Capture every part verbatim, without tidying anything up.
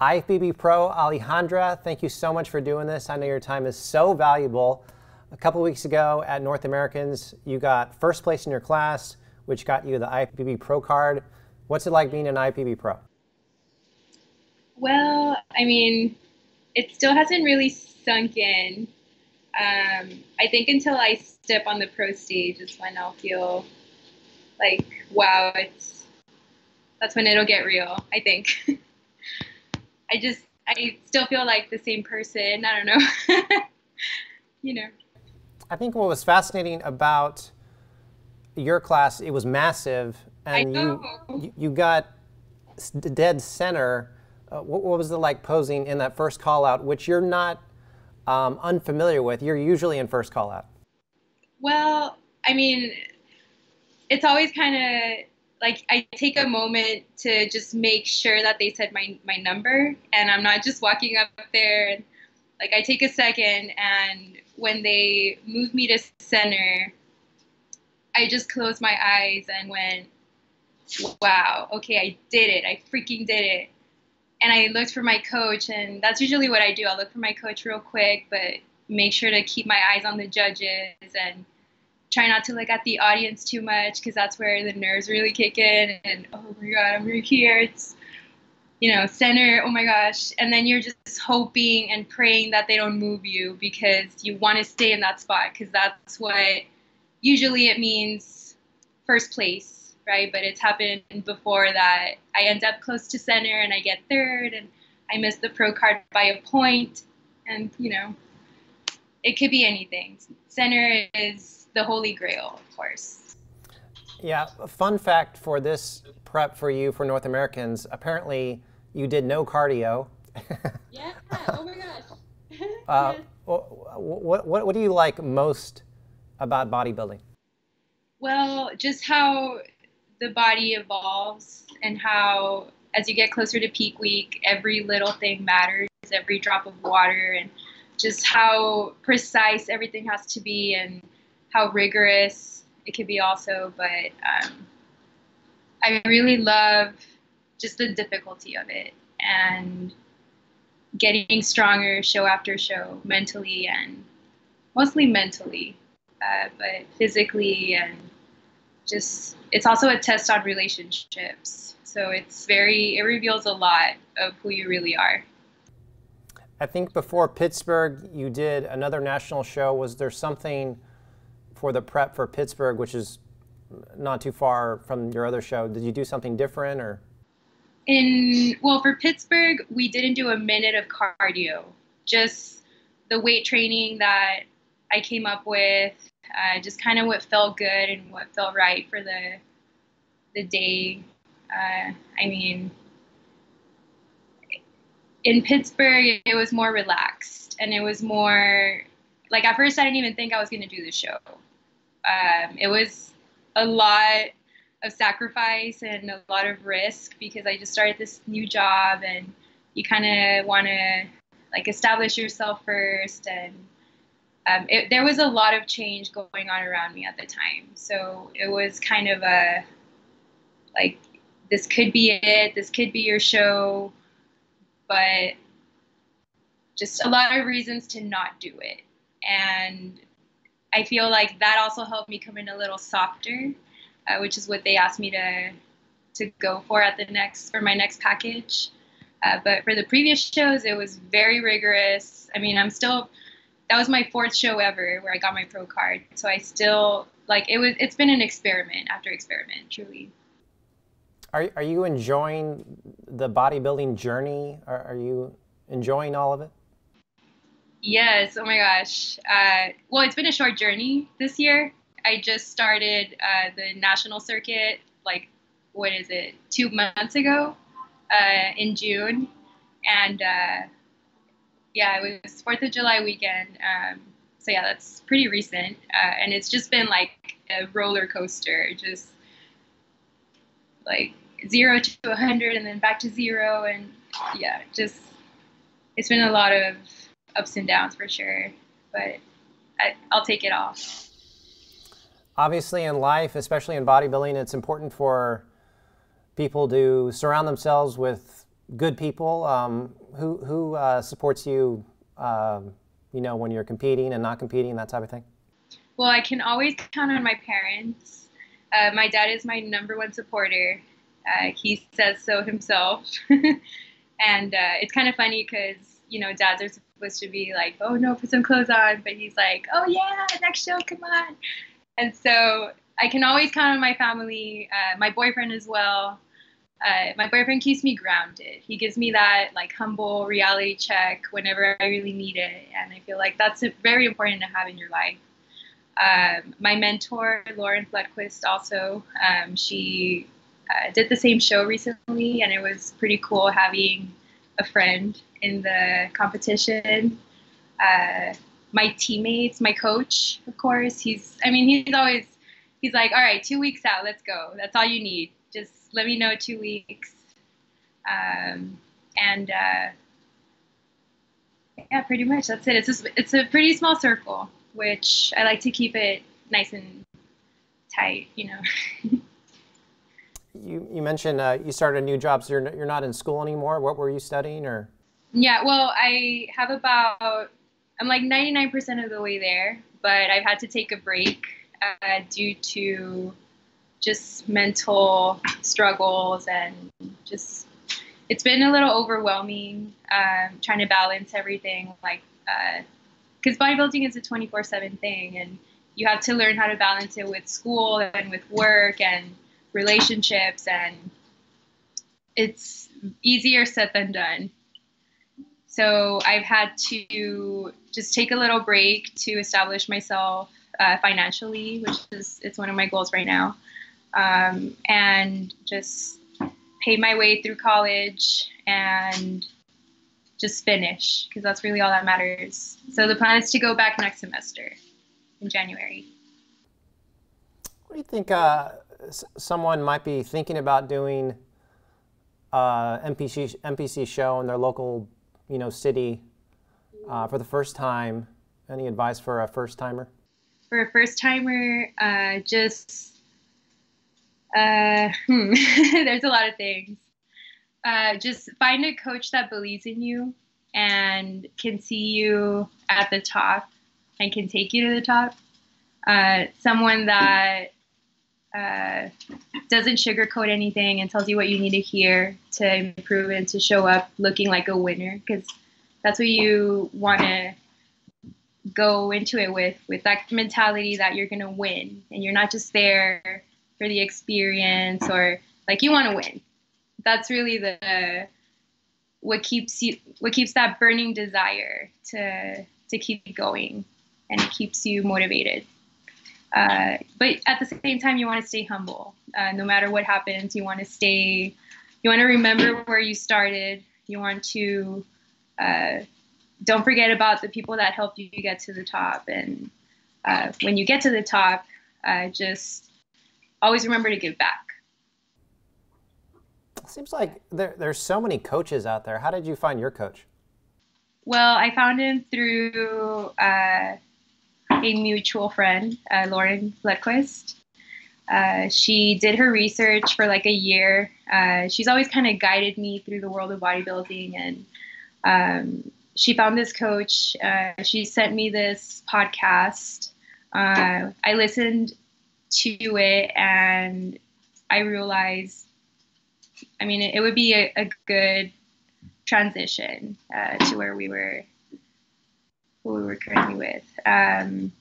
I F B B Pro, Alejandra, thank you so much for doing this. I know your time is so valuable. A couple weeks ago at North Americans, you got first place in your class, which got you the I F B B Pro card. What's it like being an I F B B Pro? Well, I mean, it still hasn't really sunk in. Um, I think until I step on the pro stage is when I'll feel like, wow, it's, that's when it'll get real, I think. I just, I still feel like the same person. I don't know. You know. I think what was fascinating about your class, it was massive, and I know. You, you got dead center. Uh, what, what was the like posing in that first call out, which you're not um, unfamiliar with? You're usually in first call out. Well, I mean, it's always kind of like I take a moment to just make sure that they said my, my number, and I'm not just walking up there. And, like, I take a second, and when they move me to center, I just close my eyes and went, wow, okay, I did it. I freaking did it. And I looked for my coach, and that's usually what I do. I'll look for my coach real quick, but make sure to keep my eyes on the judges and try not to look at the audience too much, because that's where the nerves really kick in. And oh my God, I'm right here. It's, you know, center. Oh my gosh. And then you're just hoping and praying that they don't move you, because you want to stay in that spot, because that's what usually it means first place, right? But it's happened before that I end up close to center and I get third and I miss the pro card by a point. And, you know, it could be anything. Center is the holy grail, of course. Yeah, a fun fact for this prep for you for North Americans, apparently you did no cardio. Yeah, oh my gosh. uh, what, what, what do you like most about bodybuilding? Well, just how the body evolves, and how as you get closer to peak week, every little thing matters, every drop of water, and just how precise everything has to be and how rigorous it could be also. But um, I really love just the difficulty of it and getting stronger show after show, mentally, and mostly mentally, uh, but physically. And just, it's also a test on relationships. So it's very, it reveals a lot of who you really are. I think before Pittsburgh, you did another national show. Was there something for the prep for Pittsburgh, which is not too far from your other show? Did you do something different, or? In, well, for Pittsburgh, we didn't do a minute of cardio. Just the weight training that I came up with, uh, just kind of what felt good and what felt right for the the day. Uh, I mean, in Pittsburgh, it was more relaxed, and it was more like, at first I didn't even think I was going to do the show. Um, it was a lot of sacrifice and a lot of risk, because I just started this new job, and you kind of want to like establish yourself first. And um, it, there was a lot of change going on around me at the time. So it was kind of a, like, this could be it, this could be your show. But just a lot of reasons to not do it. And I feel like that also helped me come in a little softer, uh, which is what they asked me to to go for at the next, for my next package. Uh, but for the previous shows, it was very rigorous. I mean, I'm still, that was my fourth show ever where I got my pro card. So I still, like, it was, it's been an experiment after experiment, truly. Are, are you enjoying the bodybuilding journey? Are, are you enjoying all of it? Yes. Oh my gosh. Uh, well, it's been a short journey this year. I just started uh, the national circuit, like, what is it, two months ago uh, in June. And uh, yeah, it was fourth of July weekend. Um, so yeah, that's pretty recent. Uh, and it's just been like a roller coaster, just like zero to a hundred and then back to zero. And yeah, just, it's been a lot of ups and downs for sure, but I, I'll take it all. Obviously in life, especially in bodybuilding, it's important for people to surround themselves with good people um, who, who uh, supports you, uh, you know, when you're competing and not competing, that type of thing? Well, I can always count on my parents. Uh, my dad is my number one supporter. Uh, he says so himself. And uh, it's kind of funny because, you know, dads are supposed to be like, oh, no, put some clothes on. But he's like, oh, yeah, next show, come on. And so I can always count on my family, uh, my boyfriend as well. Uh, my boyfriend keeps me grounded. He gives me that, like, humble reality check whenever I really need it. And I feel like that's very important to have in your life. Um, my mentor, Lauren Ledquist, also, um, she uh, did the same show recently, and it was pretty cool having a friend in the competition. Uh, my teammates, my coach, of course, he's, I mean, he's always, he's like, all right, two weeks out, let's go. That's all you need. Just let me know two weeks. Um, and, uh, yeah, pretty much that's it. It's just, it's a pretty small circle, which I like to keep it nice and tight, you know. you, you mentioned uh, you started a new job, so you're, you're not in school anymore. What were you studying? Or? Yeah, well, I have about, I'm like ninety-nine percent of the way there, but I've had to take a break uh, due to just mental struggles and just, it's been a little overwhelming um, trying to balance everything, like, uh, because bodybuilding is a twenty-four seven thing, and you have to learn how to balance it with school and with work and relationships, and it's easier said than done. So I've had to just take a little break to establish myself uh, financially, which is it's one of my goals right now, um, and just pay my way through college and just finish, because that's really all that matters. So the plan is to go back next semester in January. What do you think uh, someone might be thinking about doing uh, N P C, N P C show in their local, you know, city uh, for the first time? Any advice for a first-timer? For a first-timer, uh, just, uh, hmm. There's a lot of things. Uh, just find a coach that believes in you and can see you at the top and can take you to the top. Uh, someone that uh, doesn't sugarcoat anything and tells you what you need to hear to improve and to show up looking like a winner, because that's what you want to go into it with, with that mentality that you're going to win. And you're not just there for the experience or, like, you want to win. That's really the what keeps you what keeps that burning desire to to keep going, and it keeps you motivated. Uh, but at the same time, you want to stay humble. Uh, no matter what happens, you want to stay. You want to remember where you started. You want to uh, don't forget about the people that helped you get to the top. And uh, when you get to the top, uh, just always remember to give back. Seems like there, there's so many coaches out there. How did you find your coach? Well, I found him through uh, a mutual friend, uh, Lauren Ledquist. Uh, she did her research for like a year. Uh, she's always kind of guided me through the world of bodybuilding, and um, she found this coach. Uh, she sent me this podcast. Uh, I listened to it, and I realized, I mean, it would be a, a good transition uh, to where we were, who we were currently with. Um,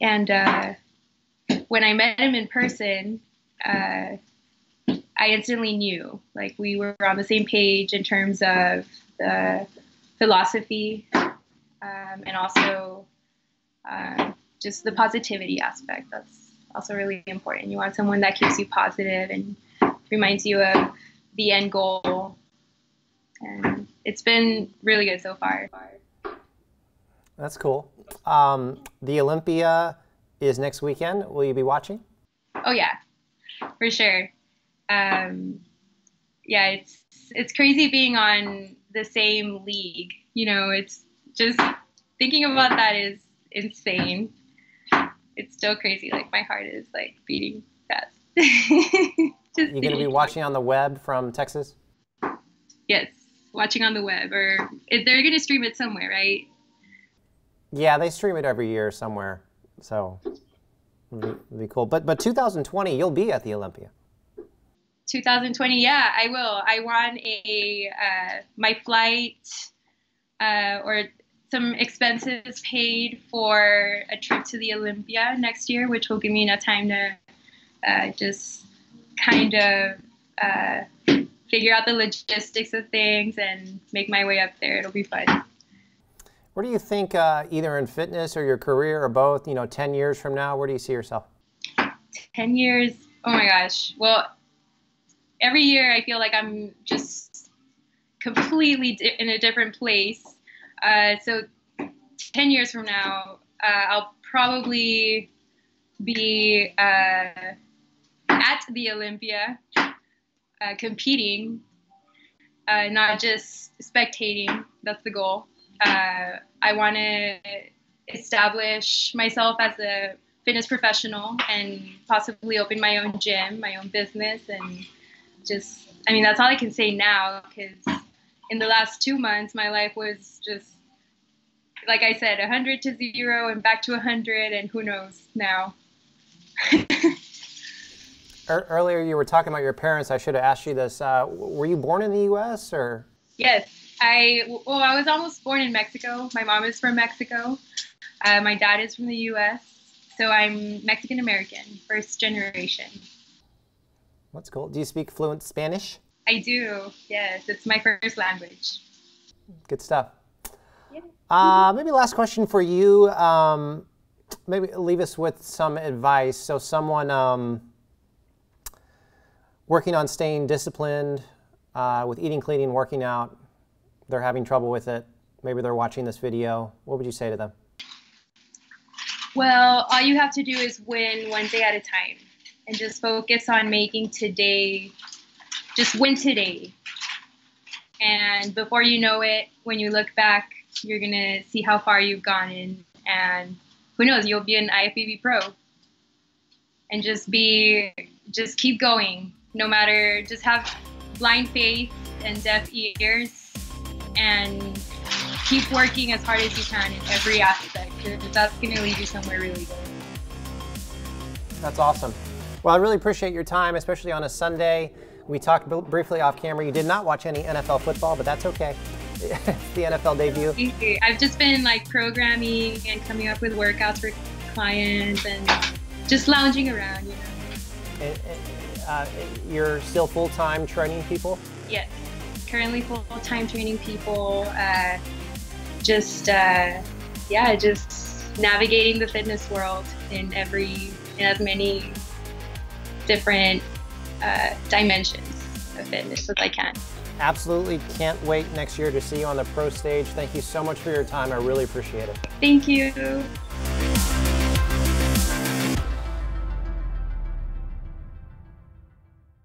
and uh, when I met him in person, uh, I instantly knew, like, we were on the same page in terms of the philosophy um, and also uh, just the positivity aspect. That's also really important. You want someone that keeps you positive and reminds you of the end goal, and it's been really good so far. That's cool. Um, the Olympia is next weekend. Will you be watching? Oh yeah, for sure. Um, yeah, it's it's crazy being on the same league. You know, it's just thinking about that is insane. It's still crazy. Like, my heart is like beating fast. You're going to be watching on the web from Texas? Yes, watching on the web, or if they're going to stream it somewhere, right? Yeah, they stream it every year somewhere, so it'd be, be cool. But but two thousand twenty, you'll be at the Olympia. two thousand twenty, yeah, I will. I won a uh, my flight uh, or some expenses paid for a trip to the Olympia next year, which will give me enough time to uh, just kind of uh, figure out the logistics of things and make my way up there. It'll be fun. Where do you think, uh, either in fitness or your career or both, you know, ten years from now, where do you see yourself? ten years, oh my gosh. Well, every year I feel like I'm just completely di in a different place. Uh, so ten years from now, uh, I'll probably be uh, at the Olympia uh, competing, uh, not just spectating. That's the goal. Uh, I want to establish myself as a fitness professional and possibly open my own gym, my own business, and just, I mean, that's all I can say now, because in the last two months, my life was just, like I said, a hundred to zero and back to a hundred, and who knows now. Earlier, you were talking about your parents. I should have asked you this. Uh, were you born in the U S or? Yes. I, well, I was almost born in Mexico. My mom is from Mexico. Uh, my dad is from the U S So I'm Mexican-American, first generation. That's cool. Do you speak fluent Spanish? I do, yes. It's my first language. Good stuff. Yeah. Uh, maybe last question for you. Um, maybe leave us with some advice. So someone um, working on staying disciplined uh, with eating, cleaning, working out, they're having trouble with it, maybe they're watching this video, what would you say to them? Well, all you have to do is win one day at a time and just focus on making today, just win today. And before you know it, when you look back, you're gonna see how far you've gone in, and who knows, you'll be an I F B B pro. And just be, just keep going, no matter, just have blind faith and deaf ears, and keep working as hard as you can in every aspect. That's going to lead you somewhere really good. That's awesome. Well, I really appreciate your time, especially on a Sunday. We talked briefly off camera. You did not watch any N F L football, but that's okay. It's the N F L debut. I've just been like programming and coming up with workouts for clients and just lounging around, you know. And, and, uh, you're still full-time training people? Yes. Currently full-time training people, uh, just, uh, yeah, just navigating the fitness world in every, in as many different uh, dimensions of fitness as I can. Absolutely can't wait next year to see you on the pro stage. Thank you so much for your time. I really appreciate it. Thank you.